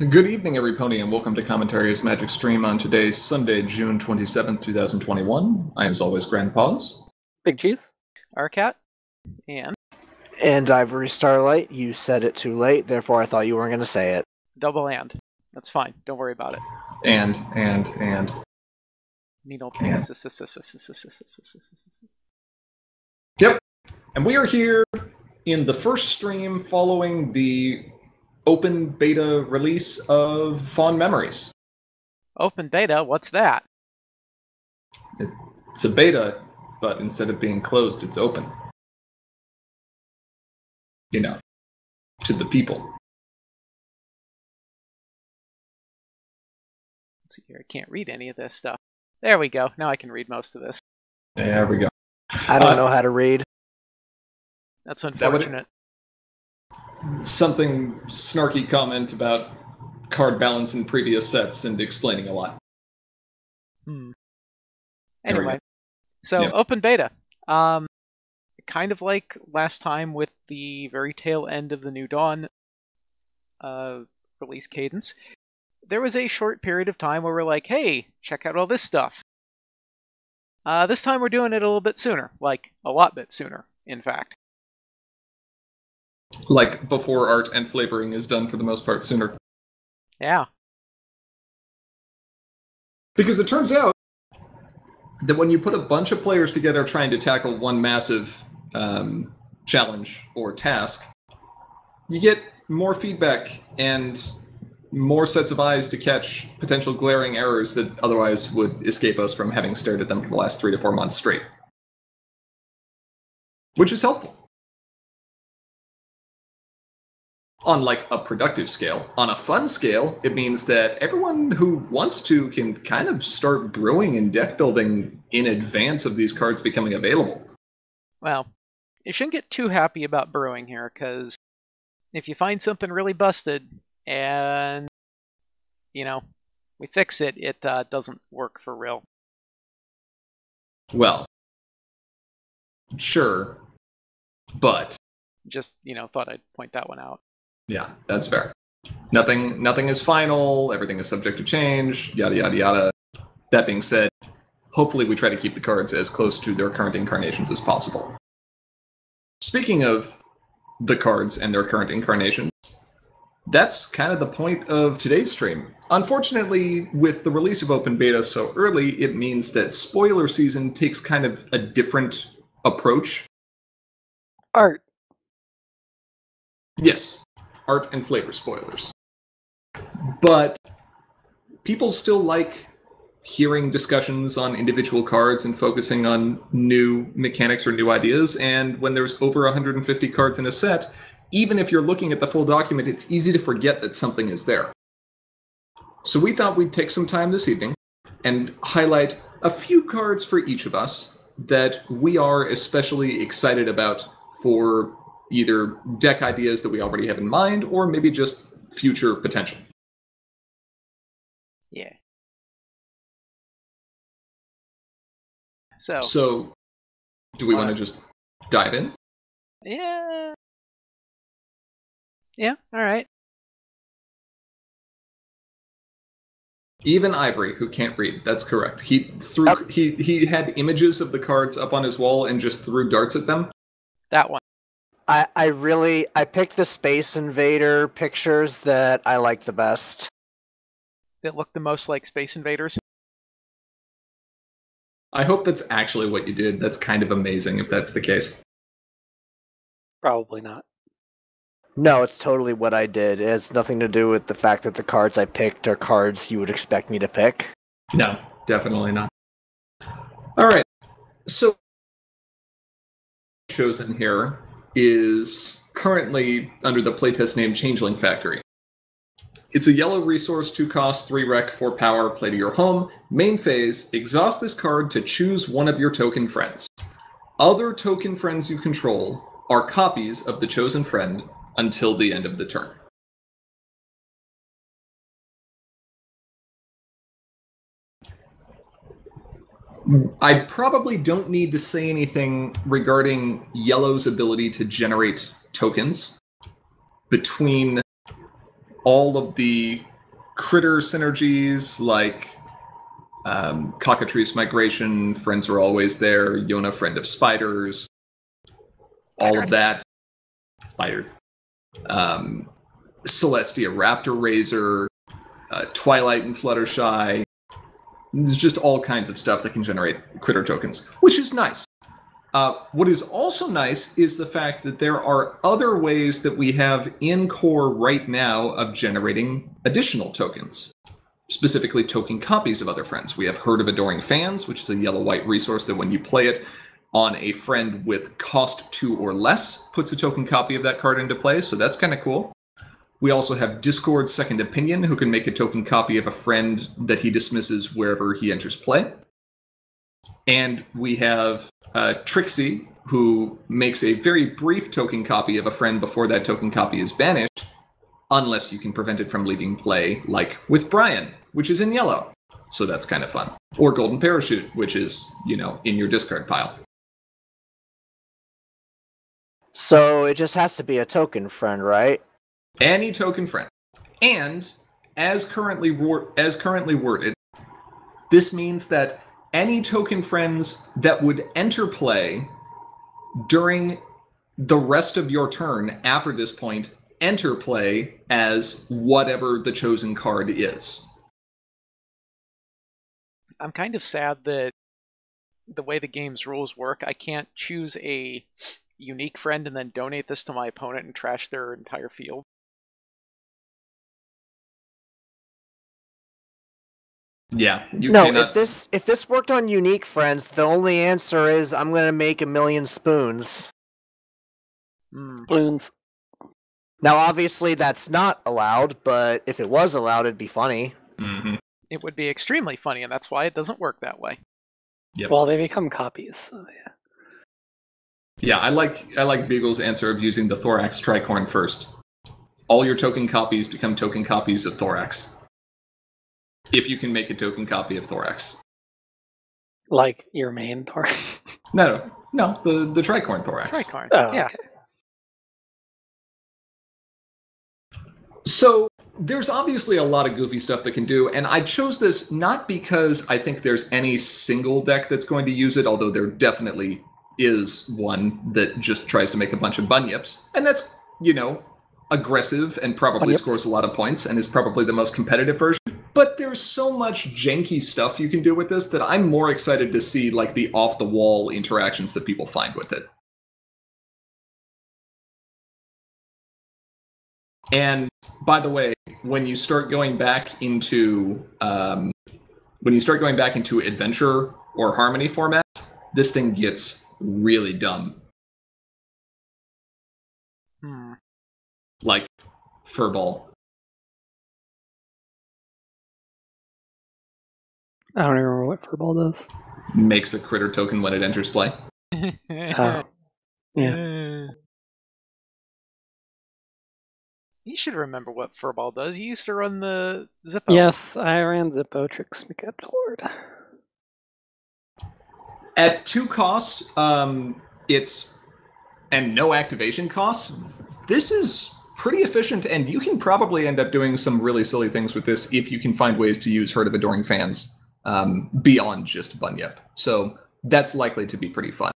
Good evening, everypony, and welcome to Commentary's Magic Stream on today, Sunday, June 27th, 2021. I am, as always, Grandpaws. Big Cheese. Arcat. And Ivory Starlight, you said it too late, therefore I thought you weren't going to say it. Double and. That's fine. Don't worry about it. And. Needle penis. Yep. And we are here in the first stream following the open beta release of Fond Memories. Open beta? What's that? It's a beta, but instead of being closed, it's open. You know, to the people. Let's see here. I can't read any of this stuff. There we go. Now I can read most of this. There we go. I don't know how to read. That's unfortunate. Something snarky comment about card balance in previous sets and explaining a lot. Hmm. Anyway, so yeah. Open beta. Kind of like last time with the very tail end of the New Dawn release cadence. There was a short period of time where we're like, hey, check out all this stuff. This time we're doing it a little bit sooner. Like, a lot bit sooner, in fact. Like, before art and flavoring is done for the most part sooner. Yeah. Because it turns out that when you put a bunch of players together trying to tackle one massive challenge or task, you get more feedback and more sets of eyes to catch potential glaring errors that otherwise would escape us from having stared at them for the last 3 to 4 months straight. Which is helpful. On like a productive scale. On a fun scale, it means that everyone who wants to can kind of start brewing and deck building in advance of these cards becoming available. Well, you shouldn't get too happy about brewing here, because if you find something really busted, and, you know, we fix it, it doesn't work for real. Well, sure, but... Just, you know, thought I'd point that one out. Yeah, that's fair. Nothing is final, everything is subject to change, yada yada yada. That being said, hopefully we try to keep the cards as close to their current incarnations as possible. Speaking of the cards and their current incarnations, that's kind of the point of today's stream. Unfortunately, with the release of open beta so early, it means that spoiler season takes kind of a different approach. Art. Yes, art and flavor spoilers. But people still like hearing discussions on individual cards and focusing on new mechanics or new ideas, and when there's over 150 cards in a set, even if you're looking at the full document, it's easy to forget that something is there. So we thought we'd take some time this evening and highlight a few cards for each of us that we are especially excited about for either deck ideas that we already have in mind or maybe just future potential. Yeah. So do we want to just dive in? Yeah. Yeah, all right. Even Ivory, who can't read, that's correct. He had images of the cards up on his wall and just threw darts at them. That one. I picked the Space Invader pictures that I liked the best. That looked the most like Space Invaders. I hope that's actually what you did. That's kind of amazing if that's the case. Probably not. No, it's totally what I did. It has nothing to do with the fact that the cards I picked are cards you would expect me to pick. No, definitely not. All right. So chosen here is currently under the playtest name Changeling Factory. It's a yellow resource, 2 cost, 3 rec, 4 power, play to your home. Main phase, exhaust this card to choose one of your token friends. Other token friends you control are copies of the chosen friend until the end of the turn. I probably don't need to say anything regarding Yellow's ability to generate tokens between all of the critter synergies like Cockatrice Migration, Friends Are Always There, Yona, Friend of Spiders, all of that. Spiders. Celestia Raptor Razor, Twilight and Fluttershy. There's just all kinds of stuff that can generate critter tokens, which is nice. What is also nice is the fact that there are other ways that we have in core right now of generating additional tokens, specifically token copies of other friends. We have Herd of Adoring Fans, which is a yellow-white resource that when you play it on a friend with cost 2 or less, puts a token copy of that card into play, so that's kind of cool. We also have Discord Second Opinion, who can make a token copy of a friend that he dismisses wherever he enters play. And we have Trixie, who makes a very brief token copy of a friend before that token copy is banished, unless you can prevent it from leaving play, like with Bryan, which is in yellow. So that's kind of fun. Or Golden Parachute, which is, you know, in your discard pile. So it just has to be a token friend, right? Any token friend. And as currently worded, this means that any token friends that would enter play during the rest of your turn after this point enter play as whatever the chosen card is. I'm kind of sad that the way the game's rules work, I can't choose a unique friend and then donate this to my opponent and trash their entire field. Yeah, you no, cannot... if this worked on unique friends, the only answer is I'm going to make a million spoons. Spoons. Now, obviously, that's not allowed, but if it was allowed, it'd be funny. Mm-hmm. It would be extremely funny, and that's why it doesn't work that way. Yep. Well, they become copies, so yeah. Yeah, I like Beagle's answer of using the Thorax Tricorn first. All your token copies become token copies of Thorax. If you can make a token copy of Thorax. Like your main Thorax? No, the Tricorn Thorax. Tricorn, oh, yeah. Okay. So, there's obviously a lot of goofy stuff that can do, and I chose this not because I think there's any single deck that's going to use it, although there definitely is one that just tries to make a bunch of bunyips, and that's, you know, aggressive and probably scores a lot of points and is probably the most competitive version. But there's so much janky stuff you can do with this that I'm more excited to see, like, the off-the-wall interactions that people find with it. And, by the way, when you start going back into adventure or harmony formats, this thing gets really dumb. Like Furball. I don't remember what Furball does. Makes a critter token when it enters play. Yeah. You should remember what Furball does. You used to run the Zippo. Yes, I ran Zippo, Tricksmick, Lord. At 2 cost, and no activation cost, this is pretty efficient, and you can probably end up doing some really silly things with this if you can find ways to use Herd of Adoring Fans beyond just Bunyip. So that's likely to be pretty fun.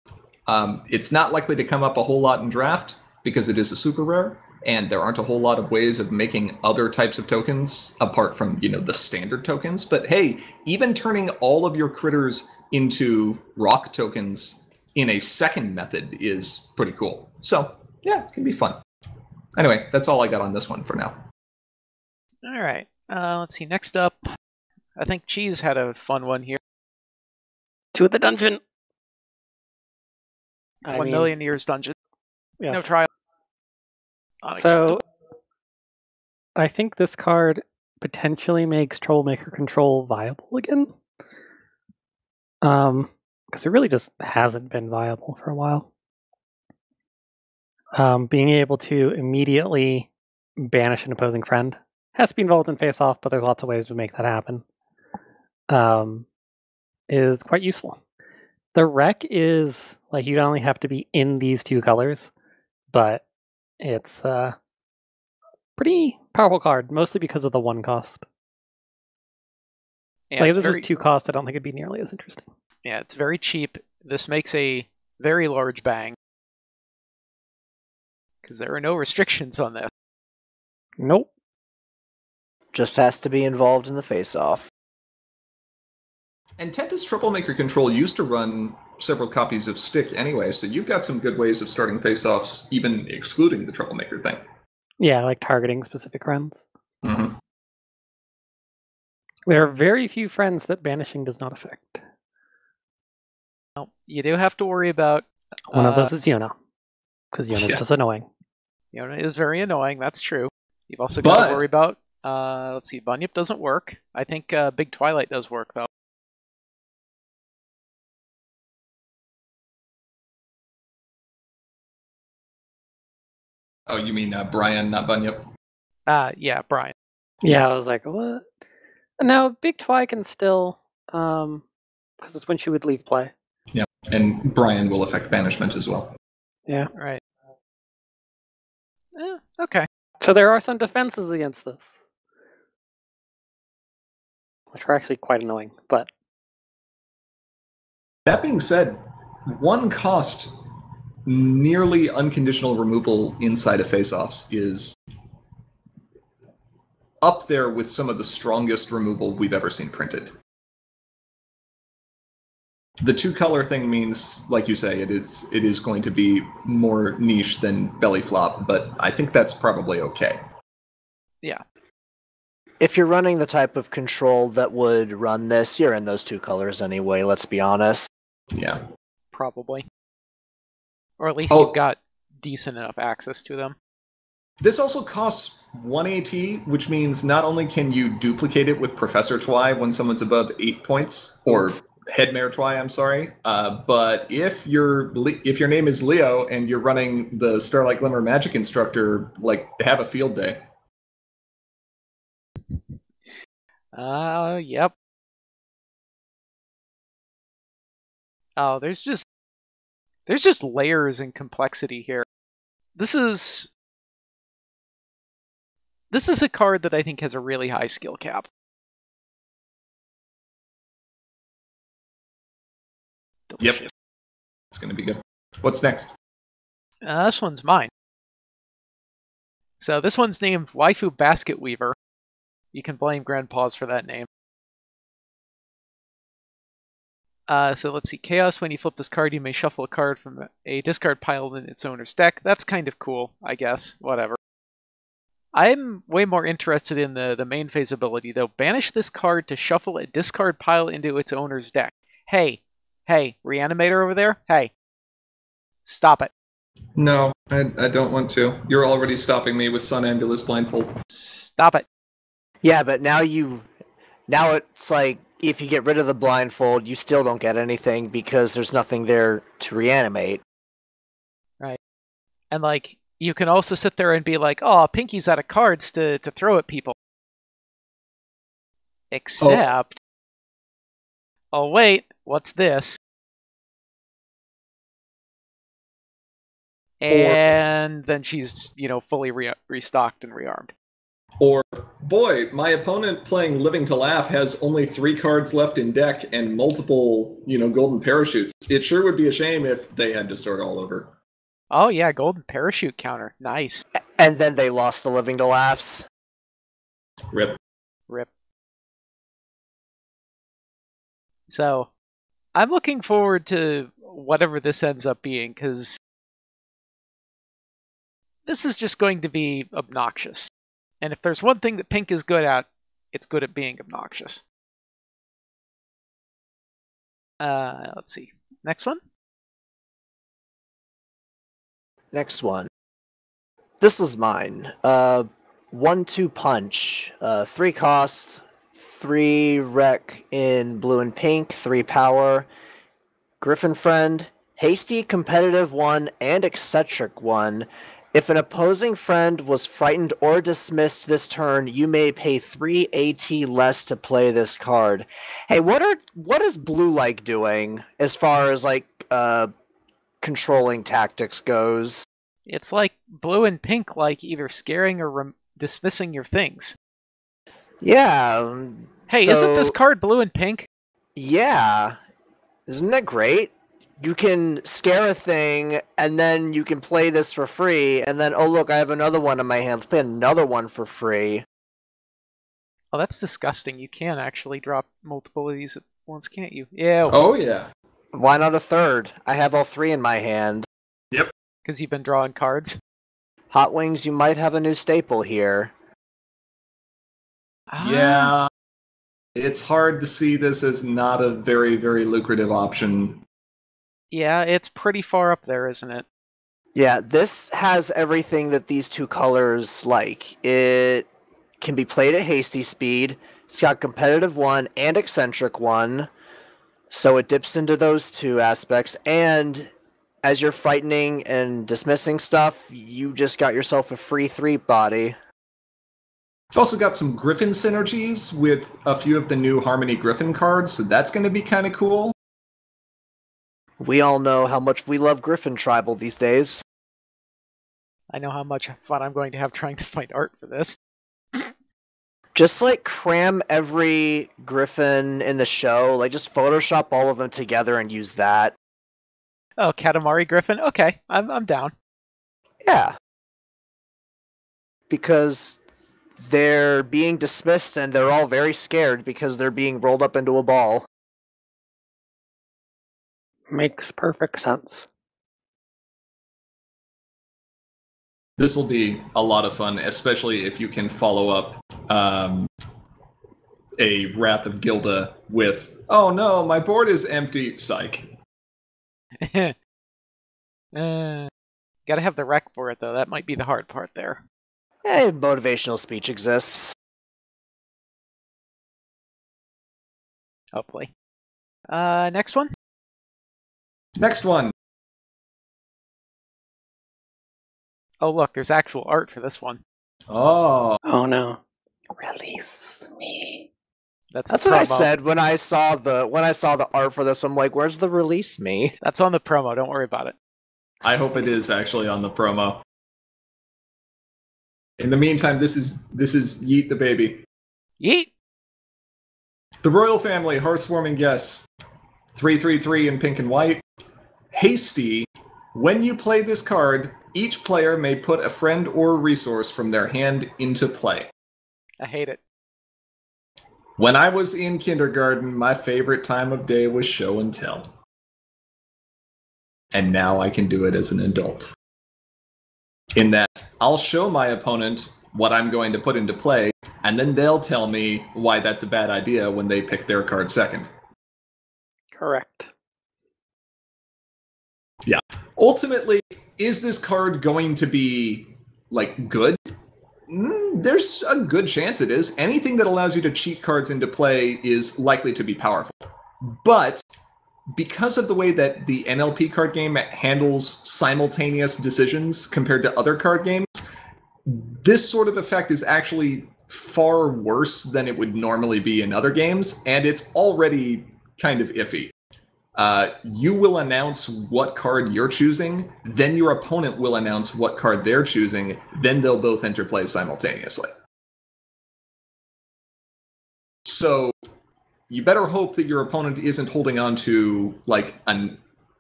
It's not likely to come up a whole lot in draft, because it is a super rare, and there aren't a whole lot of ways of making other types of tokens apart from, you know, the standard tokens. But hey, even turning all of your critters into rock tokens in a second method is pretty cool. So yeah, it can be fun. Anyway, that's all I got on this one for now. All right. Let's see. Next up, I think Cheese had a fun one here. To the dungeon. One Million Years Dungeon. Yes. No trial. So, I think this card potentially makes Trollmaker Control viable again. Because it really just hasn't been viable for a while. Being able to immediately banish an opposing friend has to be involved in Face Off, but there's lots of ways to make that happen. Is quite useful. The rec is, like, you don't only have to be in these two colors, but it's pretty powerful card, mostly because of the one cost. Yeah, like if this was two costs, I don't think it'd be nearly as interesting. Yeah, it's very cheap. This makes a very large bang. Because there are no restrictions on this. Nope. Just has to be involved in the face-off. And Tempest Troublemaker Control used to run several copies of Stick anyway, so you've got some good ways of starting face-offs, even excluding the Troublemaker thing. Yeah, like targeting specific rounds. Mm-hmm. There are very few friends that banishing does not affect. Well, you do have to worry about... One of those is Yona, because Yona's just annoying. Yona is very annoying, that's true. You've also got to worry about... let's see, Bunyip doesn't work. I think Big Twilight does work, though. Oh, you mean Bryan, not Bunyip? Yeah, Bryan. Yeah, I was like, what? No, Big Twi can still... because it's when she would leave play. Yeah, and Bryan will affect banishment as well. Yeah, right. Yeah, okay. So there are some defenses against this, which are actually quite annoying, but... That being said, one cost nearly unconditional removal inside of face-offs is up there with some of the strongest removal we've ever seen printed. The two-color thing means, like you say, it is going to be more niche than belly flop, but I think that's probably okay. Yeah. If you're running the type of control that would run this, you're in those two colors anyway, let's be honest. Yeah. Probably. Or at least you've got decent enough access to them. This also costs 1 AT, which means not only can you duplicate it with Professor Twi when someone's above 8 points, or... Headmare Twi, I'm sorry, but if your name is Leo and you're running the Starlight Glimmer Magic Instructor, like, have a field day. Yep. Oh, there's just layers and complexity here. This is a card that I think has a really high skill cap. Delicious. Yep. It's going to be good. What's next? This one's mine. So this one's named Waifu Basket Weaver. You can blame Grandpa's for that name. So let's see. Chaos. When you flip this card, you may shuffle a card from a discard pile in its owner's deck. That's kind of cool, I guess. Whatever. I'm way more interested in the main phase ability, though. Banish this card to shuffle a discard pile into its owner's deck. Hey, Reanimator over there, hey. Stop it. No, I don't want to. You're already stopping me with Somnambulous Blindfold. Stop it. Yeah, but now it's like, if you get rid of the blindfold, you still don't get anything because there's nothing there to reanimate. Right. And, like, you can also sit there and be like, oh, Pinky's out of cards to throw at people. Except... Oh, wait. What's this? And then she's, you know, fully restocked and rearmed. Or, boy, my opponent playing Living to Laugh has only 3 cards left in deck and multiple, you know, Golden Parachutes. It sure would be a shame if they had to start all over. Oh, yeah, Golden Parachute counter. Nice. And then they lost the Living to Laughs. Rip. Rip. So... I'm looking forward to whatever this ends up being, because this is just going to be obnoxious. And if there's one thing that Pink is good at, it's good at being obnoxious. Let's see. Next one? Next one. This is mine. 1-2 punch. 3 cost... 3 rec in blue and pink, 3 power, Griffin friend, hasty, competitive one, and eccentric one. If an opposing friend was frightened or dismissed this turn, you may pay 3 AT less to play this card. Hey, what is blue like doing as far as like controlling tactics goes? It's like blue and pink like either scaring or dismissing your things. Yeah. Hey, so, isn't this card blue and pink? Yeah. Isn't that great? You can scare a thing, and then you can play this for free, and then, oh look, I have another one in my hands. Play another one for free. Oh, that's disgusting. You can actually drop multiple of these at once, can't you? Yeah. Oh, yeah. Why not a third? I have all three in my hand. Yep. Because you've been drawing cards. Hot Wings, you might have a new staple here. Yeah. It's hard to see this as not a very, very lucrative option. Yeah, it's pretty far up there, isn't it? Yeah, this has everything that these two colors like. It can be played at hasty speed. It's got competitive one and eccentric one. So it dips into those two aspects. And as you're frightening and dismissing stuff, you just got yourself a free 3 body. You've also got some Griffin synergies with a few of the new Harmony Griffin cards, so that's going to be kind of cool. We all know how much we love Griffin Tribal these days. I know how much fun I'm going to have trying to find art for this. Just, like, cram every Griffin in the show. Like, just Photoshop all of them together and use that. Oh, Katamari Griffin? Okay, I'm down. Yeah. Because they're being dismissed and they're all very scared because they're being rolled up into a ball. Makes perfect sense. This will be a lot of fun, especially if you can follow up a Wrath of Gilda with, oh no, my board is empty, psych. Gotta have the rec board, though. That might be the hard part there. Hey, motivational speech exists. Hopefully. Next one? Next one. Oh, look, there's actual art for this one. Oh. Oh, no. Release me. That's what I said when I saw the art for this. I'm like, where's the release me? That's on the promo. Don't worry about it. I hope it is actually on the promo. In the meantime, this is Yeet the Baby. Yeet. The royal family, heartwarming guests. 3/3/3 in pink and white. Hasty. When you play this card, each player may put a friend or resource from their hand into play. I hate it. When I was in kindergarten, my favorite time of day was show and tell. And now I can do it as an adult. In that, I'll show my opponent what I'm going to put into play, and then they'll tell me why that's a bad idea when they pick their card second. Correct. Yeah. Ultimately, is this card going to be, like, good? There's a good chance it is. Anything that allows you to cheat cards into play is likely to be powerful. But because of the way that the NLP card game handles simultaneous decisions compared to other card games, this sort of effect is actually far worse than it would normally be in other games, and it's already kind of iffy. You will announce what card you're choosing, then your opponent will announce what card they're choosing, then they'll both enter play simultaneously. So you better hope that your opponent isn't holding on to, like,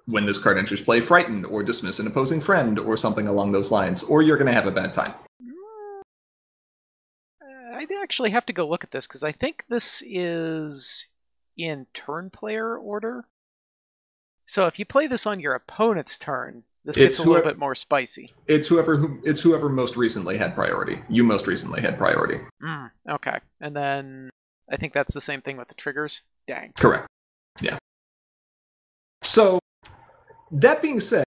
when this card enters play, frighten or dismiss an opposing friend or something along those lines, or you're going to have a bad time. I actually have to go look at this, because I think this is in turn player order. So if you play this on your opponent's turn, this gets a little bit more spicy. It's whoever most recently had priority. You most recently had priority. Okay. And then I think that's the same thing with the triggers. Dang. Correct. Yeah. So that being said,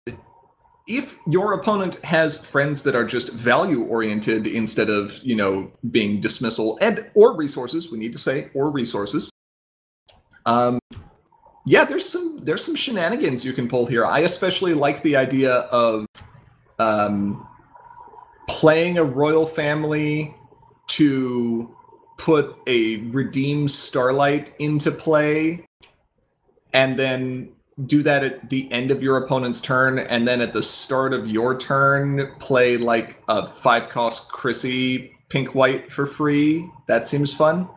if your opponent has friends that are just value-oriented instead of, you know, being dismissal and or resources, we need to say or resources. Yeah, there's some shenanigans you can pull here. I especially like the idea of playing a royal family to put a Redeemed Starlight into play, and then do that at the end of your opponent's turn, and then at the start of your turn, play like a 5-cost Chrissy pink white for free. That seems fun.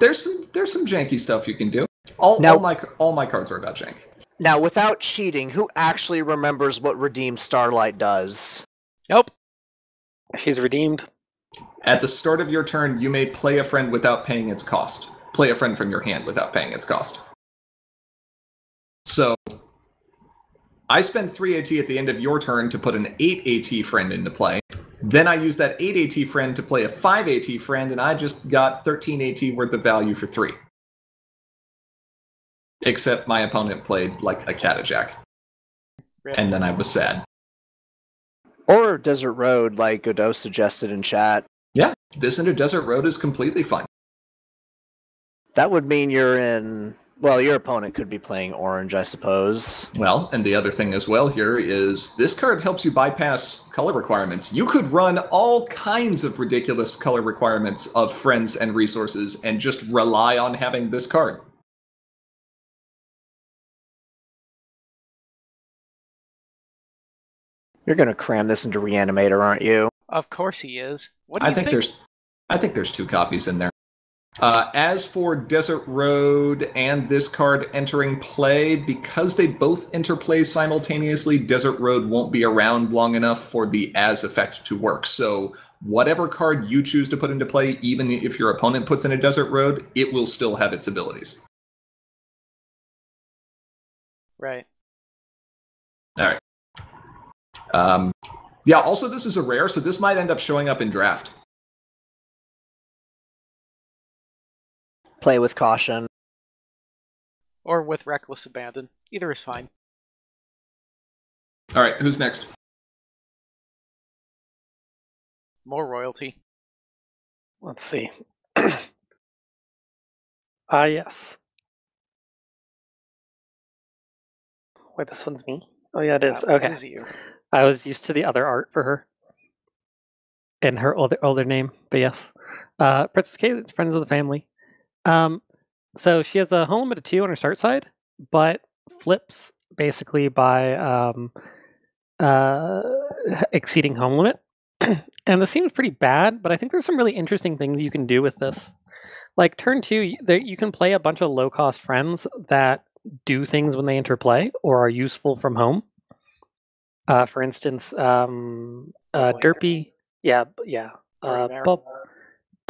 There's some janky stuff you can do. All my cards are about jank. Now, without cheating, who actually remembers what Redeemed Starlight does? Nope. She's redeemed. At the start of your turn, you may play a friend without paying its cost. Play a friend from your hand without paying its cost. So, I spend 3 AT at the end of your turn to put an 8 AT friend into play. Then I use that 8 AT friend to play a 5 AT friend, and I just got 13 AT worth of value for 3. Except my opponent played, like, a Catajack. And then I was sad. Or Desert Road, like Godot suggested in chat. Yeah, this into Desert Road is completely fine. That would mean you're in... Well, your opponent could be playing orange, I suppose. Well, and the other thing as well here is this card helps you bypass color requirements. You could run all kinds of ridiculous color requirements of friends and resources and just rely on having this card. You're going to cram this into Reanimator, aren't you? Of course he is. What do you think? I think there's 2 copies in there. As for Desert Road and this card entering play, because they both interplay simultaneously, Desert Road won't be around long enough for the as effect to work. So whatever card you choose to put into play, even if your opponent puts in a Desert Road, it will still have its abilities. Right. All right. Yeah, also this is a rare, so this might end up showing up in draft. Play with caution. Or with reckless abandon. Either is fine. Alright, who's next? More royalty. Let's see. Yes. Wait, this one's me? Oh yeah, it is. Okay. It is you. I was used to the other art for her. And her older name, but yes. Princess Cadence, Friends of the Family. So she has a home limit of 2 on her start side, but flips basically by exceeding home limit. And this seems pretty bad, but I think there's some really interesting things you can do with this. Like turn 2, you can play a bunch of low-cost friends that do things when they interplay or are useful from home. For instance, Derpy, yeah,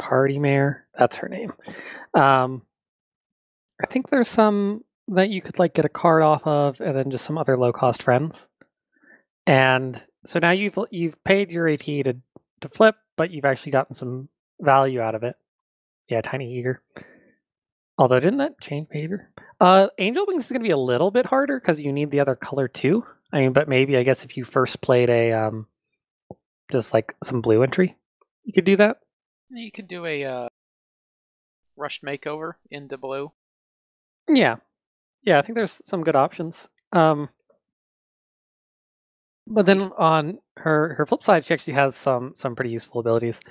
Party Mare, that's her name. I think there's some that you could like get a card off of, and then just some other low-cost friends. And so now you've paid your AT to flip, but you've actually gotten some value out of it. Yeah, Tiny Eager. Although didn't that change behavior? Angel Wings is going to be a little bit harder because you need the other color too. I mean, but maybe I guess if you first played a just like some blue entry, you could do that. You could do a rushed makeover into blue. Yeah, I think there's some good options. But then on her flip side, she actually has some pretty useful abilities.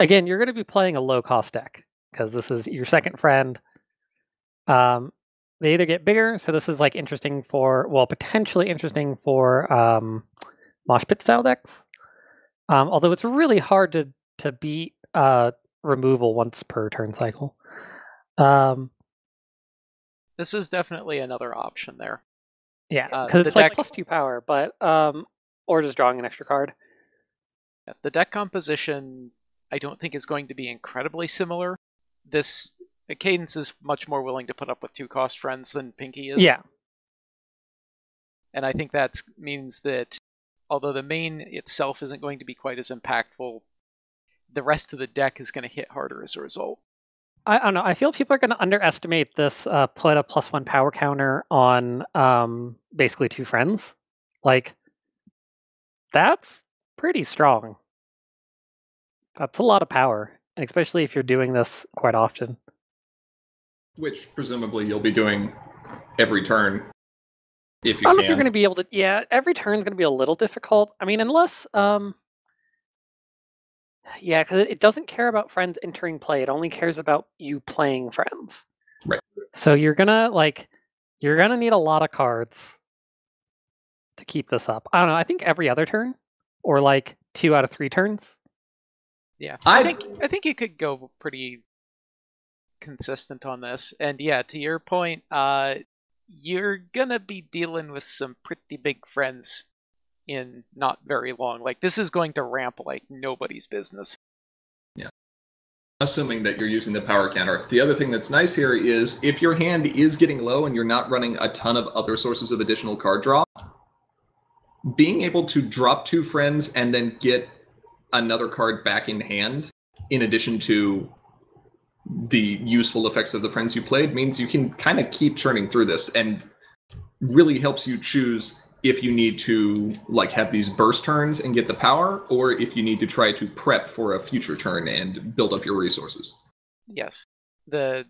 Again, you're going to be playing a low cost deck because this is your second friend. They either get bigger, so this is like interesting for, well, potentially interesting for mosh pit style decks. Although it's really hard to beat removal once per turn cycle. This is definitely another option there. Yeah, because it's like plus 2 power, but or just drawing an extra card. The deck composition, I don't think is going to be incredibly similar. This Cadence is much more willing to put up with 2 cost friends than Pinky is. Yeah. And I think that means that although the main itself isn't going to be quite as impactful, the rest of the deck is going to hit harder as a result. I don't know. I feel people are going to underestimate this put a +1 power counter on basically 2 friends. Like, that's pretty strong. That's a lot of power, especially if you're doing this quite often. Which, presumably, you'll be doing every turn if you can. I don't know if you're going to be able to... Yeah, every turn's going to be a little difficult. I mean, unless... Yeah, because it doesn't care about friends entering play. It only cares about you playing friends. Right. So you're gonna need a lot of cards. to keep this up. I don't know. I think every other turn, or like 2 out of 3 turns. Yeah, I think you could go pretty consistent on this. And yeah, to your point, you're gonna be dealing with some pretty big friends in not very long. Like, this is going to ramp like nobody's business. Yeah. Assuming that you're using the power counter. The other thing that's nice here is if your hand is getting low and you're not running a ton of other sources of additional card draw, being able to drop 2 friends and then get another card back in hand, in addition to the useful effects of the friends you played, means you can kind of keep churning through this and really helps you choose if you need to like have these burst turns and get the power, or if you need to try to prep for a future turn and build up your resources. Yes. The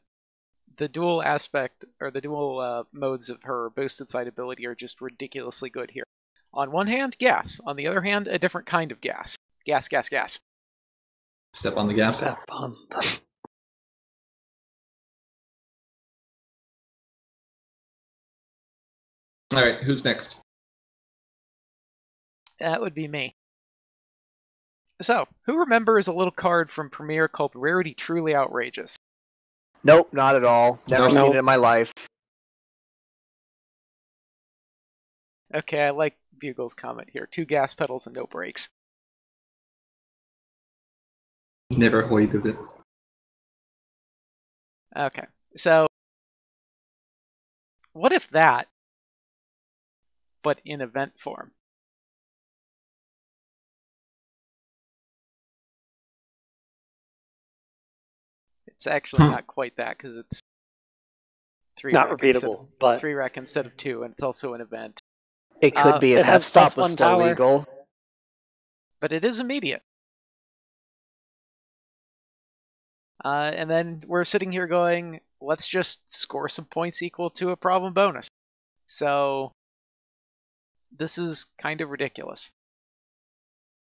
dual aspect, or the dual modes of her boosted side ability are just ridiculously good here. On one hand, gas. On the other hand, a different kind of gas. Gas, gas, gas. Step on the gas. Step on the... All right, who's next? That would be me. So, who remembers a little card from Premiere called Rarity Truly Outrageous? Nope, not at all. Never seen it in my life. Okay, I like Bugle's comment here. 2 gas pedals and no brakes. Never heard of it. Okay, so... what if that, but in event form? It's actually not quite that, because it's 3 not repeatable, but 3 rec instead of 2, and it's also an event. It could be if that stop was still legal, but it is immediate. And then we're sitting here going, let's just score some points equal to a problem bonus. So this is kind of ridiculous.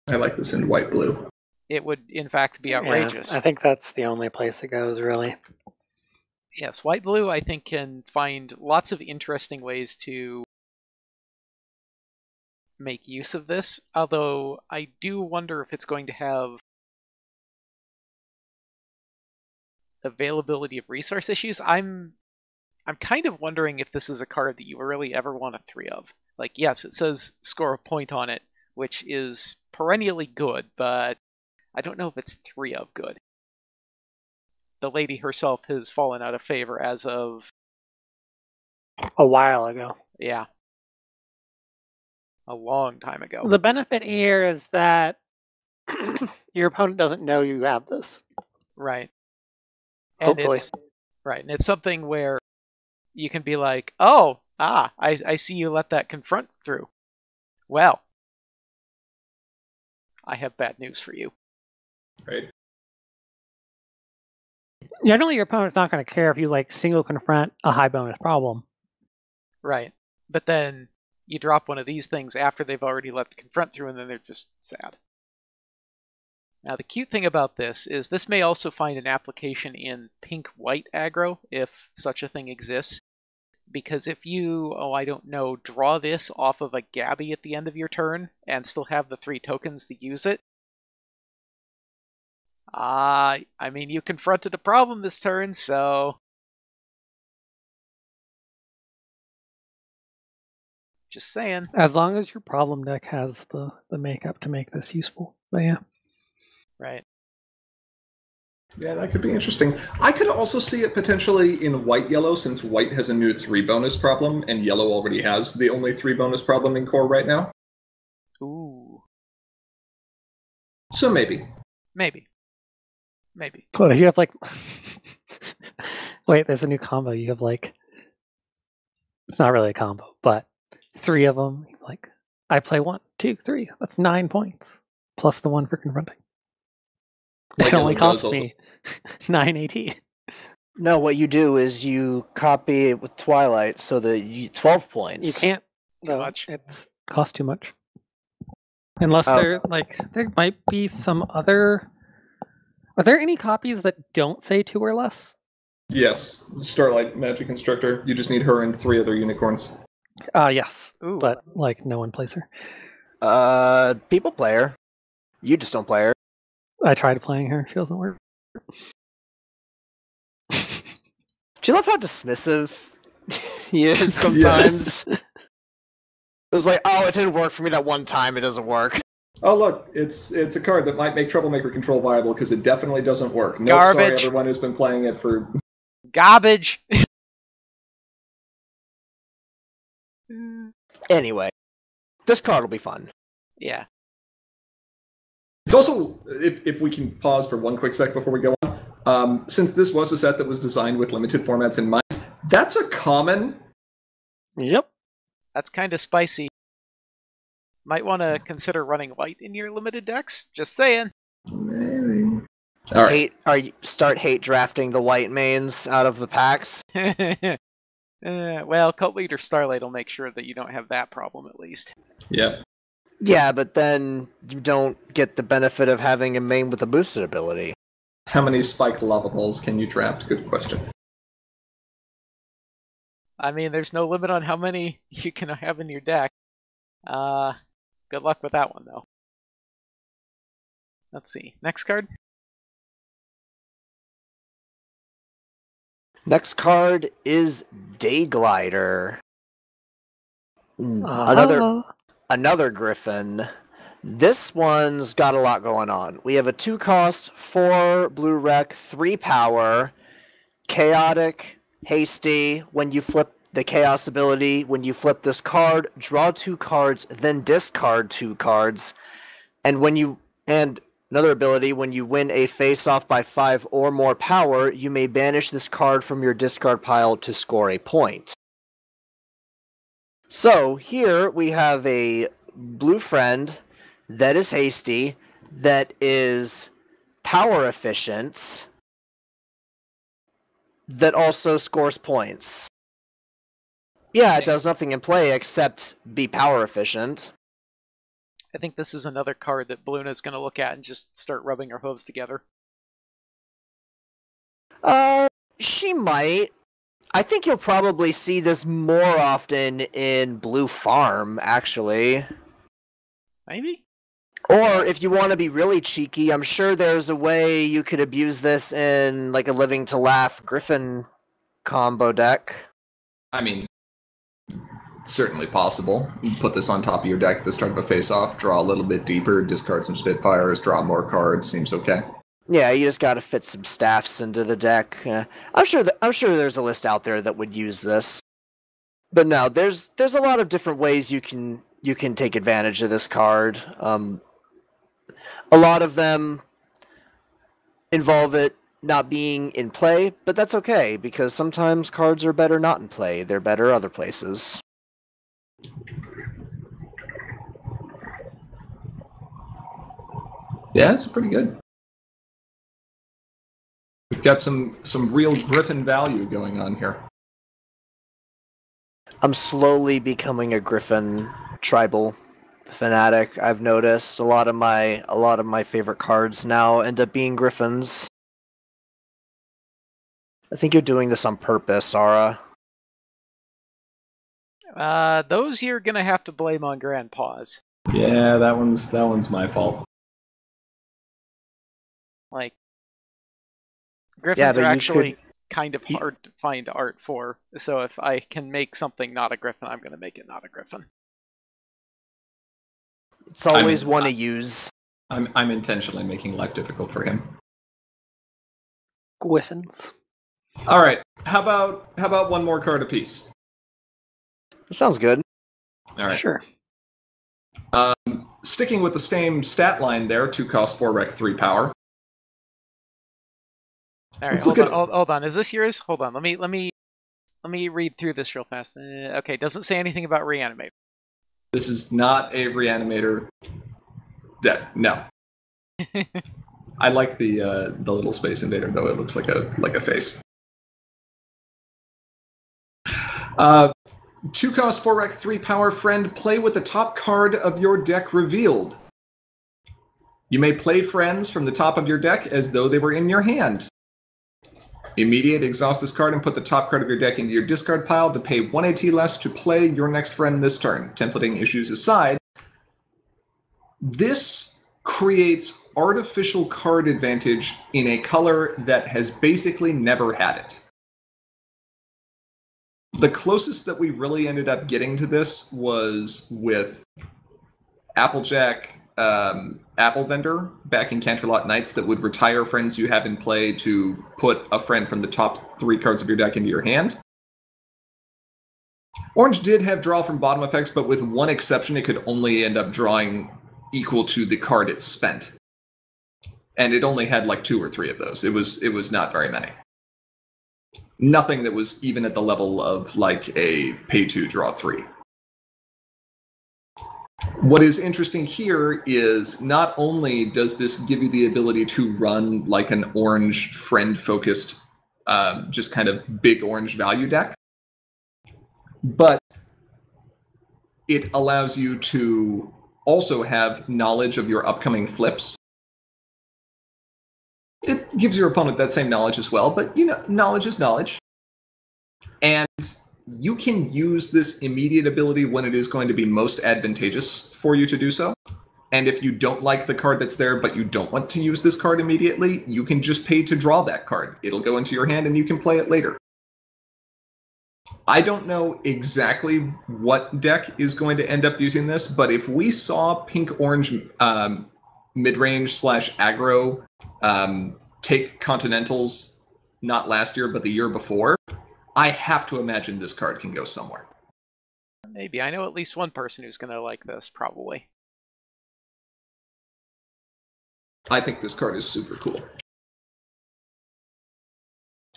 I like this in white blue. It would, in fact, be outrageous. Yeah, I think that's the only place it goes, really. Yes, white-blue, I think, can find lots of interesting ways to make use of this, although I do wonder if it's going to have availability of resource issues. I'm kind of wondering if this is a card that you really ever want a 3 of. Like, yes, it says score a point on it, which is perennially good, but I don't know if it's 3 of good. The lady herself has fallen out of favor as of... a while ago. Yeah. A long time ago. The benefit here is that your opponent doesn't know you have this. Right. Hopefully. Right, and it's something where you can be like, oh, I see you let that confront through. Well, I have bad news for you. Right. Generally, your opponent's not going to care if you like single confront a high bonus problem. Right. But then you drop one of these things after they've already let the confront through, and then they're just sad. Now, the cute thing about this is this may also find an application in pink-white aggro, if such a thing exists. Because if you, oh, I don't know, draw this off of a Gabby at the end of your turn and still have the 3 tokens to use it, I mean, you confronted a problem this turn, so... just saying. As long as your problem deck has the makeup to make this useful. But yeah. Right. Yeah, that could be interesting. I could also see it potentially in white-yellow, since white has a new 3 bonus problem, and yellow already has the only 3 bonus problem in core right now. Ooh. So maybe. Maybe. Maybe. But you have like... wait, there's a new combo. You have like... it's not really a combo, but 3 of them. Like, I play 1, 2, 3. That's 9 points. Plus the 1 for confronting. It only cost me 9 AT. No, what you do is you copy it with Twilight so that you 12 points. You can't. Too much. It costs too much. Unless there, like, there might be some other... are there any copies that don't say 2 or less? Yes. Starlight Magic Instructor. You just need her and 3 other unicorns. Yes. Ooh. But like no one plays her. People play her. You just don't play her. I tried playing her. She doesn't work. Do you love how dismissive he is sometimes? Yes. It was like, oh, it didn't work for me that one time. It doesn't work. Oh, look, it's a card that might make Troublemaker Control viable because it definitely doesn't work. No, nope, sorry, everyone who's been playing it for... Garbage! Anyway, this card will be fun. Yeah. It's also, if we can pause for one quick sec before we go on, since this was a set that was designed with limited formats in mind, that's a common. Yep. That's kind of spicy. Might want to consider running white in your limited decks. Just saying. Maybe. All right. Start drafting the white mains out of the packs. Well, Cult Leader Starlight will make sure that you don't have that problem, at least. Yep. Yeah, but then you don't get the benefit of having a main with a boosted ability. How many spiked lava balls can you draft? Good question. I mean, there's no limit on how many you can have in your deck. Good luck with that one, though. Let's see. Next card? Next card is Dayglider. Another Griffin. This one's got a lot going on. We have a 2-cost, 4 blue rec, 3 power, chaotic, hasty. When you flip the chaos ability, when you flip this card, draw 2 cards, then discard 2 cards. And when you another ability, when you win a face-off by 5 or more power, you may banish this card from your discard pile to score a point. So, here we have a blue friend that is hasty, that is power efficient, that also scores points. Yeah, it does nothing in play except be power efficient. I think this is another card that Bluna's going to look at and just start rubbing her hooves together. She might. I think you'll probably see this more often in Blue Farm, actually. Maybe? Or, if you want to be really cheeky, I'm sure there's a way you could abuse this in, like, a Living to Laugh Griffin combo deck. I mean, it's certainly possible. You put this on top of your deck at the start of a face-off, draw a little bit deeper, discard some Spitfires, draw more cards, seems okay. Yeah, you just gotta fit some staffs into the deck. I'm sure there's a list out there that would use this, but no, there's a lot of different ways you can take advantage of this card. A lot of them involve it not being in play, but that's okay because sometimes cards are better not in play; they're better other places. Yeah, it's pretty good. We've got some real Griffin value going on here. I'm slowly becoming a Griffin tribal fanatic. I've noticed a lot of my favorite cards now end up being Griffins. I think you're doing this on purpose, Sara. Those you're gonna have to blame on Grandpa's. Yeah, that one's my fault. Like. Griffins are actually kind of hard to find art for, so if I can make something not a griffin, I'm going to make it not a griffin. It's always one to use. I'm intentionally making life difficult for him. Griffins. All right. How about one more card apiece? That sounds good. All right. Sure. Sticking with the same stat line there, 2-cost, 4-rec, 3-power. All right, hold on. Is this yours? Hold on. Let me read through this real fast. Okay, doesn't say anything about Reanimator. This is not a Reanimator deck. No. I like the little Space Invader though. It looks like a face. 2-cost, 4-rec, 3-power friend. Play with the top card of your deck revealed. You may play friends from the top of your deck as though they were in your hand. Immediate, exhaust this card and put the top card of your deck into your discard pile to pay 1 AT less to play your next friend this turn. Templating issues aside, this creates artificial card advantage in a color that has basically never had it. The closest that we really ended up getting to this was with Applejack, Apple Vendor back in Canterlot Knights that would retire friends you have in play to put a friend from the top 3 cards of your deck into your hand. Orange did have draw from bottom effects, but with one exception, it could only end up drawing equal to the card it spent. And it only had like 2 or 3 of those. It was not very many. Nothing that was even at the level of like a pay 2, draw 3. What is interesting here is not only does this give you the ability to run like an orange friend-focused, just kind of big orange value deck, but it allows you to also have knowledge of your upcoming flips. It gives your opponent that same knowledge as well, but, you know, knowledge is knowledge. And you can use this immediate ability when it is going to be most advantageous for you to do so. And if you don't like the card that's there, but you don't want to use this card immediately, you can just pay to draw that card. It'll go into your hand and you can play it later. I don't know exactly what deck is going to end up using this, but if we saw pink-orange mid-range / aggro take Continentals not last year, but the year before, I have to imagine this card can go somewhere. Maybe. I know at least one person who's going to like this, probably. I think this card is super cool.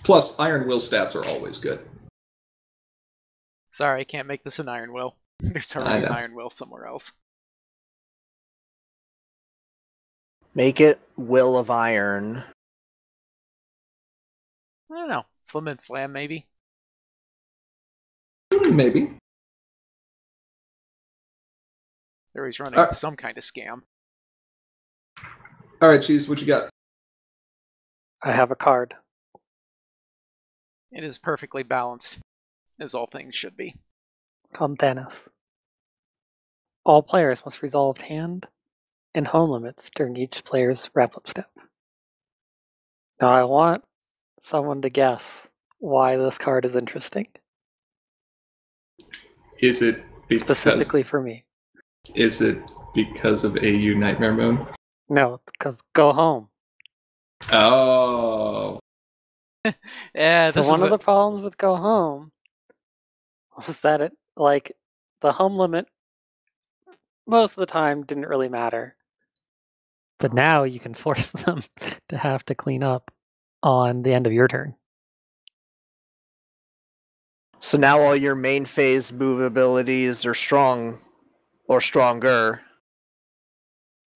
Plus, Iron Will stats are always good. Sorry, I can't make this an Iron Will. There's already an Iron Will somewhere else. Make it Will of Iron. I don't know. Flim and Flam, maybe? Maybe. There he's running some kind of scam. All right, Cheese, what you got? I have a card. It is perfectly balanced, as all things should be. Come Thanos. All players must resolve hand and home limits during each player's wrap-up step. Now I want someone to guess why this card is interesting. Is it because, specifically for me? Is it because of AU Nightmare Moon? No, it's because Go Home. Oh. Yeah. So one of the problems with Go Home was that it, like, the home limit most of the time didn't really matter, but now you can force them to have to clean up on the end of your turn. So now all your main phase move abilities are strong or stronger.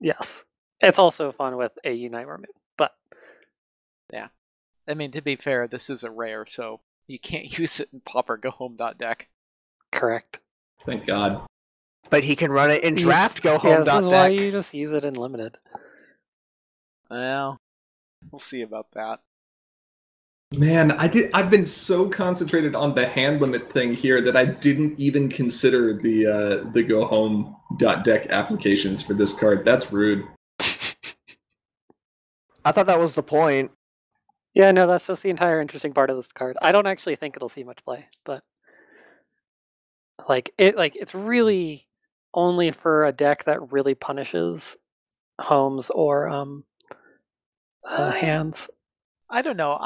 Yes. It's also fun with AU Nightmare Moon, but yeah. I mean, to be fair, this is a rare, so you can't use it in Pop or Go Home.deck. Correct. Thank God. But he can run it in draft Go Home.deck. Yeah, this is why you just use it in limited. Well, we'll see about that. Man, I've been so concentrated on the hand limit thing here that I didn't even consider the Go Home.deck applications for this card. That's rude. I thought that was the point. Yeah, no, that's just the entire interesting part of this card. I don't actually think it'll see much play, but it's really only for a deck that really punishes homes or hands. I don't know.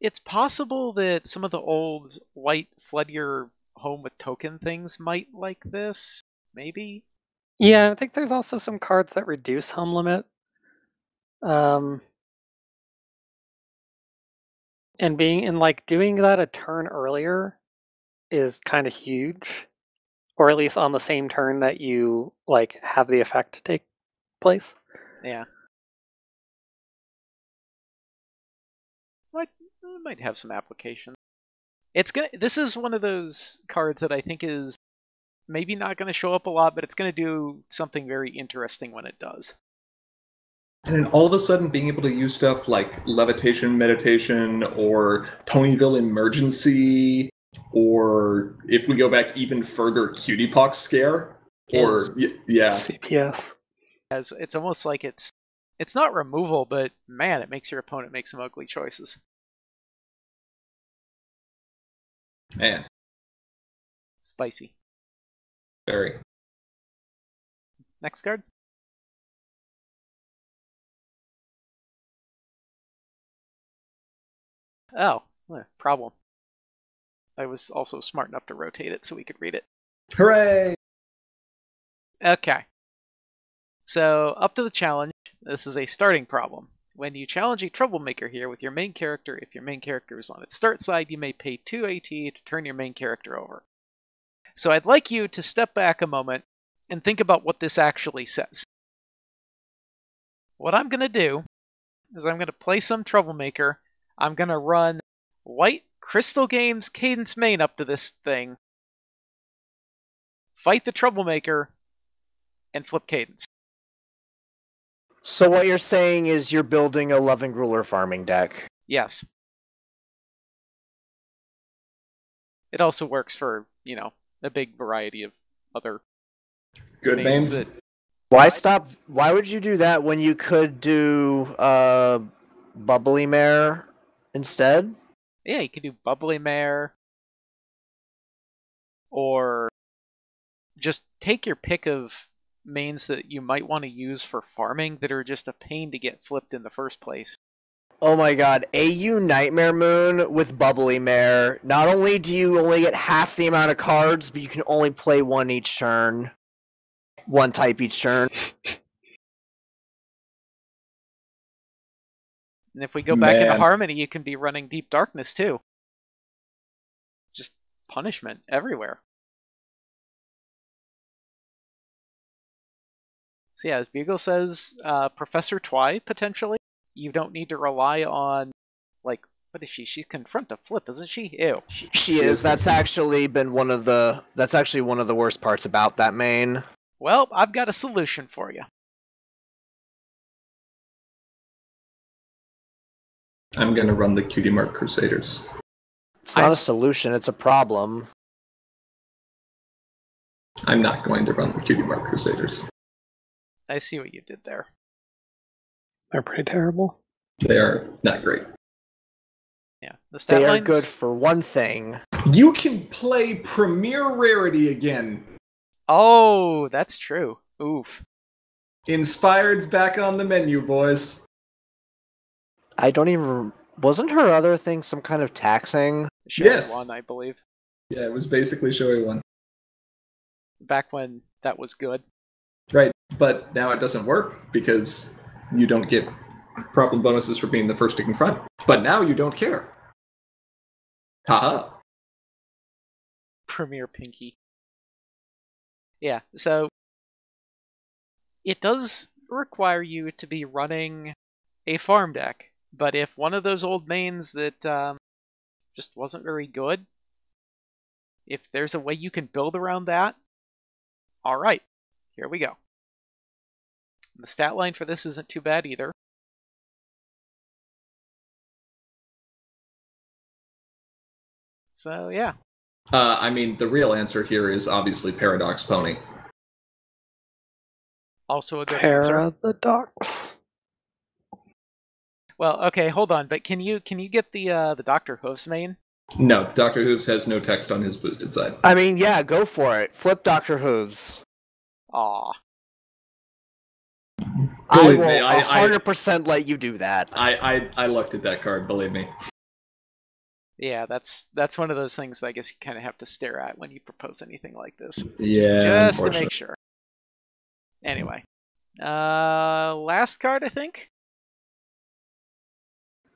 It's possible that some of the old white floodier home with token things might like this, maybe. Yeah, I think there's also some cards that reduce home limit. And doing that a turn earlier is kind of huge, or at least on the same turn that you have the effect take place. Yeah. Might have some application. This is one of those cards that I think is maybe not going to show up a lot, but it's going to do something very interesting when it does. And then all of a sudden being able to use stuff like Levitation Meditation or Ponyville Emergency, or if we go back even further, Cutie Pox Scare, or yeah, CPS. As it's almost like it's not removal, but man, it makes your opponent make some ugly choices. Man. Spicy. Very. Next card. Oh, problem. I was also smart enough to rotate it so we could read it. Hooray! Okay. So, up to the challenge. This is a starting problem. When you challenge a troublemaker here with your main character, if your main character is on its start side, you may pay 2 AT to turn your main character over. So I'd like you to step back a moment and think about what this actually says. What I'm going to do is I'm going to play some troublemaker. I'm going to run white Crystal Games Cadence main up to this thing, fight the troublemaker, and flip Cadence. So what you're saying is you're building a Loving Ruler farming deck. Yes. It also works for, you know, a big variety of other good names. Why would you do that when you could do Bubbly Mare instead? Yeah, you could do Bubbly Mare, or just take your pick of mains that you might want to use for farming that are just a pain to get flipped in the first place. Oh my god, AU Nightmare Moon with Bubbly Mare. Not only do you only get half the amount of cards, but you can only play one each turn. One type each turn. And if we go back into Harmony, you can be running Deep Darkness too. Just punishment everywhere. So yeah, as Bugle says, Professor Twi, potentially. You don't need to rely on, like, what is she? She's confront to flip, isn't she? Ew. She is. That's actually been one of the, that's actually one of the worst parts about that main. Well, I've got a solution for you. I'm going to run the Cutie Mark Crusaders. It's not a solution, it's a problem. I'm not going to run the Cutie Mark Crusaders. I see what you did there. They're pretty terrible. They are not great. Yeah, the stat lines... They are good for one thing. You can play Premier Rarity again. Oh, that's true. Oof. Inspired's back on the menu, boys. I don't even... Wasn't her other thing some kind of taxing? Shoei yes. One, I believe. Yeah, it was basically Shoei One. Back when that was good. Right, but now it doesn't work because you don't get problem bonuses for being the first to confront. But now you don't care. Haha. Premier Pinky. Yeah, so it does require you to be running a farm deck, but if one of those old mains that just wasn't very good, if there's a way you can build around that, all right. Here we go. The stat line for this isn't too bad either. So, yeah. I mean, the real answer here is obviously Paradox Pony. Also a good answer. Paradox. Well, okay, hold on, but can you get the Dr. Hooves main? No, Dr. Hooves has no text on his boosted side. I mean, yeah, go for it. Flip Dr. Hooves. Aw. I will 100% let you do that. I lucked at that card, believe me. Yeah, that's one of those things that I guess you kind of have to stare at when you propose anything like this. Yeah, just to make sure. Anyway. Last card, I think?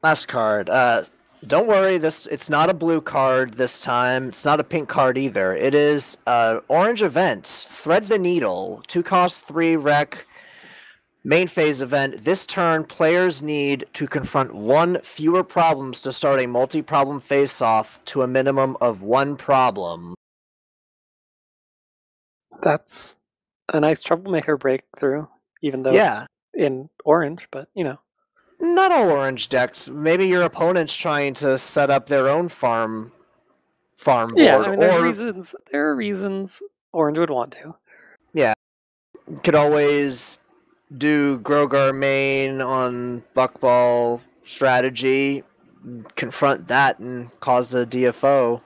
Last card. Don't worry, it's not a blue card this time. It's not a pink card either. It is orange event. Thread the Needle. 2 cost 3 rec. Main phase event. This turn, players need to confront 1 fewer problems to start a multi-problem face-off to a minimum of 1 problem. That's a nice troublemaker breakthrough, even though yeah. It's in orange, but, you know. Not all orange decks. Maybe your opponent's trying to set up their own farm board. Yeah, I mean, there are reasons orange would want to. Yeah. Could always do Grogar main on Buckball strategy, confront that and cause a DFO.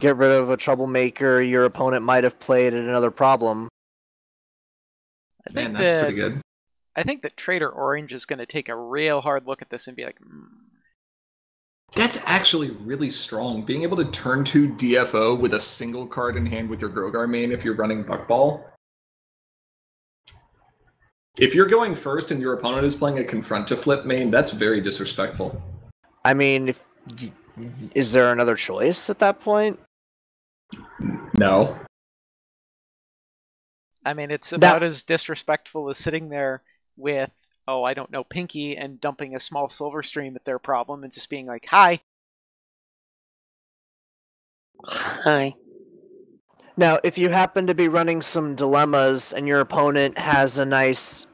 Get rid of a troublemaker your opponent might have played at another problem. Man, that's pretty good. I think that Trader Orange is going to take a real hard look at this and be like, That's actually really strong. Being able to turn to DFO with a single card in hand with your Grogar main if you're running Buckball. If you're going first and your opponent is playing a Confront to Flip main, that's very disrespectful. I mean, is there another choice at that point? No. I mean, it's about as disrespectful as sitting there with, oh, I don't know, Pinky, and dumping a small silver stream at their problem and just being like, hi. Hi. Now, if you happen to be running some dilemmas and your opponent has a nice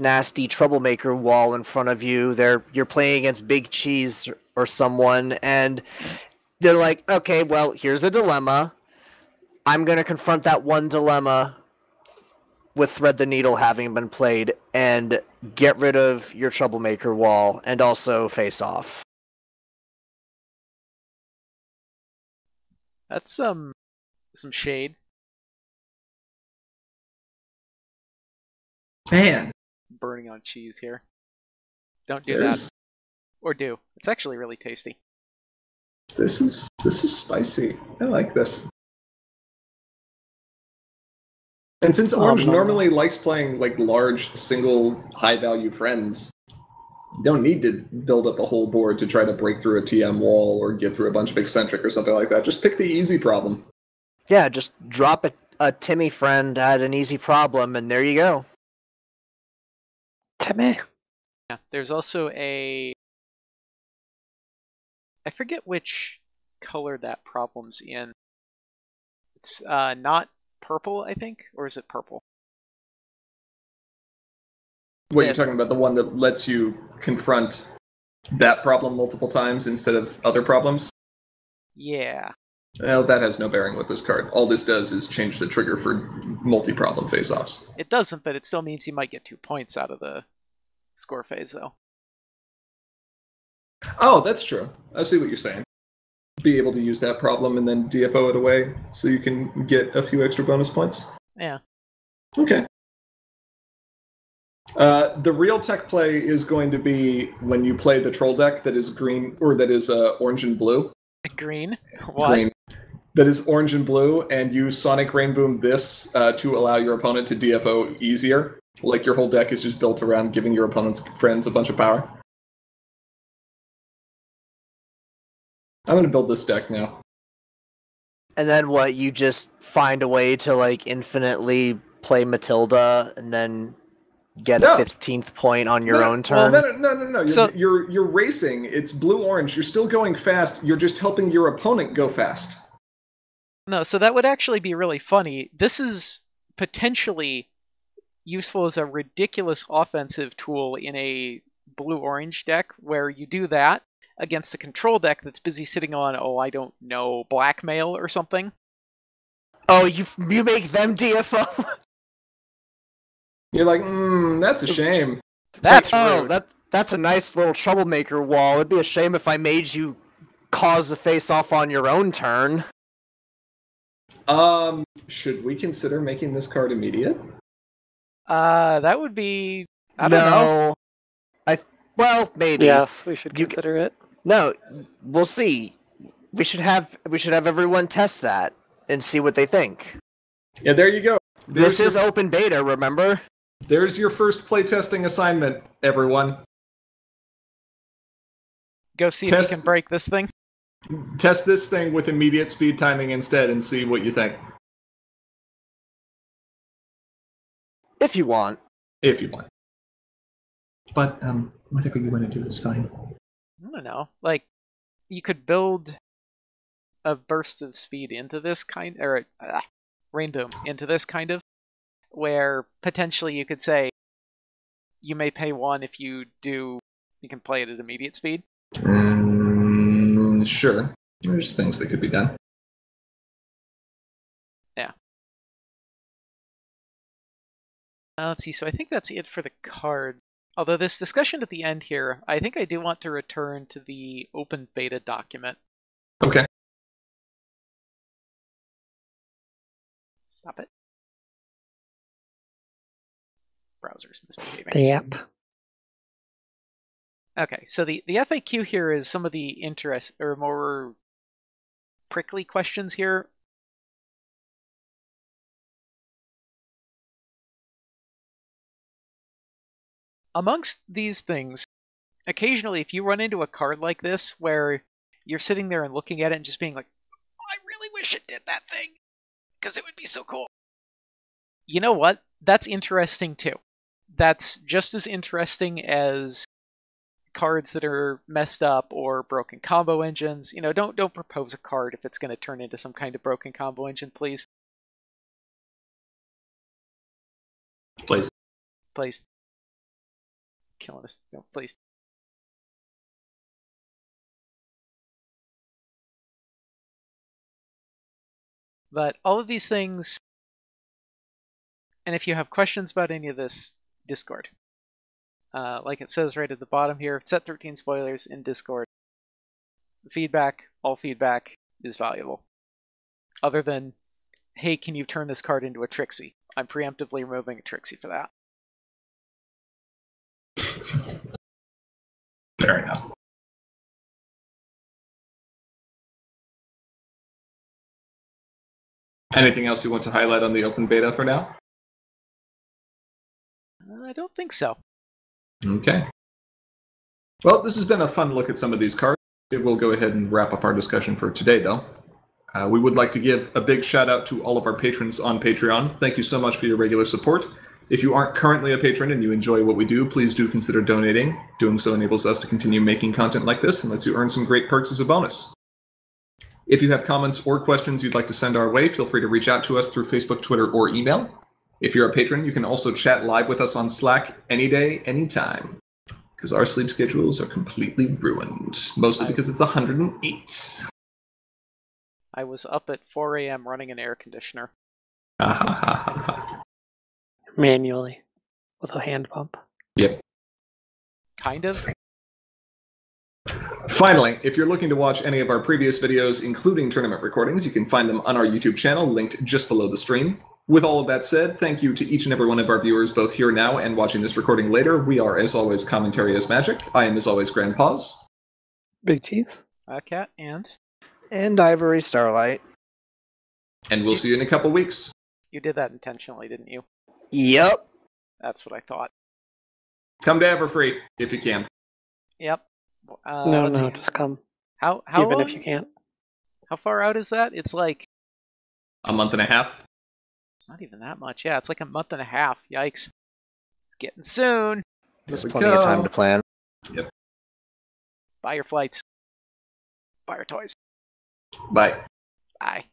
nasty troublemaker wall in front of you, you're playing against Big Cheese or someone, and they're like, okay, well, here's a dilemma. I'm going to confront that one dilemma with Thread the Needle having been played and get rid of your troublemaker wall and also face off. That's some shade. Man. Burning on cheese here. Don't do that. Or do. It's actually really tasty. This is spicy. I like this. And since Orange normally likes playing like large, single, high-value friends, you don't need to build up a whole board to try to break through a TM wall or get through a bunch of eccentric or something like that. Just pick the easy problem. Yeah, just drop a Timmy friend at an easy problem, and there you go. Timmy. Yeah, there's also a... I forget which color that problem's in. It's not purple, I think? Or is it purple? What, you're talking about the one that lets you confront that problem multiple times instead of other problems? Yeah. Well, that has no bearing with this card. All this does is change the trigger for multi-problem face-offs. It doesn't, but it still means you might get 2 points out of the score phase, though. Oh, that's true. I see what you're saying. Be able to use that problem and then DFO it away so you can get a few extra bonus points? Yeah. Okay. The real tech play is going to be when you play the troll deck that is green, or that is orange and blue. Green? What? Green. That is orange and blue, and you Sonic Rainboom this to allow your opponent to DFO easier. Like, your whole deck is just built around giving your opponent's friends a bunch of power. I'm going to build this deck now. And then what, you just find a way to, like, infinitely play Matilda and then get a 15th point on your own turn? No. You're racing. It's blue-orange. You're still going fast. You're just helping your opponent go fast. No, so that would actually be really funny. This is potentially useful as a ridiculous offensive tool in a blue-orange deck where you do that against a control deck that's busy sitting on, oh, I don't know, blackmail or something. Oh, you make them DFO? You're like, that's a shame. That's like, rude. Oh, that's a nice little troublemaker wall. It'd be a shame if I made you cause a face-off on your own turn. Should we consider making this card immediate? That would be... I don't know. Well, maybe. Yes, we should consider it. No, we'll see. We should have everyone test that and see what they think. Yeah, there you go. This is open beta, remember? There's your first playtesting assignment, everyone. Go see if you can break this thing. Test this thing with immediate speed timing instead and see what you think. If you want. If you want. But, whatever you want to do is fine. I don't know. Like, you could build a burst of speed into this kind of... Rainboom into this kind of. where potentially you could say you may pay one if you do, you can play it at immediate speed? Sure. There's things that could be done. Yeah. Let's see, so I think that's it for the cards. Although this discussion at the end here, I think I do want to return to the open beta document. Okay. Stop it. Browser's misbehaving. Step. Okay, so the FAQ here is some of the interest, or more prickly questions here. Amongst these things, occasionally if you run into a card like this where you're sitting there and looking at it and just being like, oh, I really wish it did that thing, because it would be so cool. You know what? That's interesting too. That's just as interesting as cards that are messed up or broken combo engines. You know, don't propose a card if it's going to turn into some kind of broken combo engine, please. Please. Please. Killing us. No, please. But all of these things, and if you have questions about any of this, Discord. Like it says right at the bottom here, set 13 spoilers in Discord. Feedback, all feedback is valuable. Other than, hey, can you turn this card into a Trixie? I'm preemptively removing a Trixie for that. Fair enough. Anything else you want to highlight on the open beta for now? I don't think so. Okay. Well, this has been a fun look at some of these cards. It will go ahead and wrap up our discussion for today, though. We would like to give a big shout out to all of our patrons on Patreon. Thank you so much for your regular support. If you aren't currently a patron and you enjoy what we do, please do consider donating. Doing so enables us to continue making content like this and lets you earn some great perks as a bonus. If you have comments or questions you'd like to send our way, feel free to reach out to us through Facebook, Twitter, or email. If you're a patron, you can also chat live with us on Slack any day, anytime, because our sleep schedules are completely ruined, mostly because it's 108. I was up at 4 a.m. running an air conditioner. Manually. With a hand pump. Yep. Kind of. Finally, if you're looking to watch any of our previous videos, including tournament recordings, you can find them on our YouTube channel, linked just below the stream. With all of that said, thank you to each and every one of our viewers, both here now and watching this recording later. We are, as always, Commentary as Magic. I am, as always, Grandpaws. Big Cheese. Cat, and Ivory Starlight. And we'll see you in a couple weeks. You did that intentionally, didn't you? Yep. That's what I thought. Come to Everfree, if you can. Yep. No, just come. How even long? If you can't. How far out is that? It's like... a month and a half. It's not even that much. Yeah, it's like a month and a half. Yikes. It's getting soon. There's plenty of time to plan. Yep. Buy your flights. Buy your toys. Bye. Bye.